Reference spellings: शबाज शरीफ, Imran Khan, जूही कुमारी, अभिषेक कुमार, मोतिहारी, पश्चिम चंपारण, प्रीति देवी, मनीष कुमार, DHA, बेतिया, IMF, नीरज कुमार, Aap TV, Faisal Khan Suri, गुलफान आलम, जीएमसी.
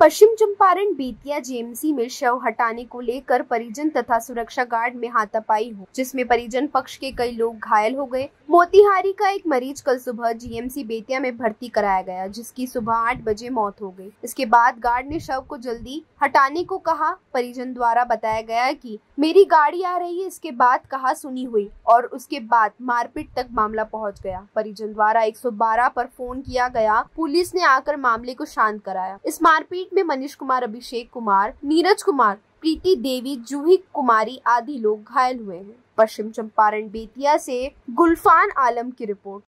पश्चिम चंपारण बेतिया जीएमसी में शव हटाने को लेकर परिजन तथा सुरक्षा गार्ड में हाथापाई हुई, जिसमें परिजन पक्ष के कई लोग घायल हो गए। मोतिहारी का एक मरीज कल सुबह जीएमसी बेतिया में भर्ती कराया गया, जिसकी सुबह 8 बजे मौत हो गई। इसके बाद गार्ड ने शव को जल्दी हटाने को कहा। परिजन द्वारा बताया गया कि मेरी गाड़ी आ रही है, इसके बाद कहा सुनी हुई और उसके बाद मारपीट तक मामला पहुँच गया। परिजन द्वारा 112 पर फोन किया गया। पुलिस ने आकर मामले को शांत कराया। इस मारपीट में मनीष कुमार, अभिषेक कुमार, नीरज कुमार, प्रीति देवी, जूही कुमारी आदि लोग घायल हुए हैं। पश्चिम चंपारण बेतिया से गुलफान आलम की रिपोर्ट।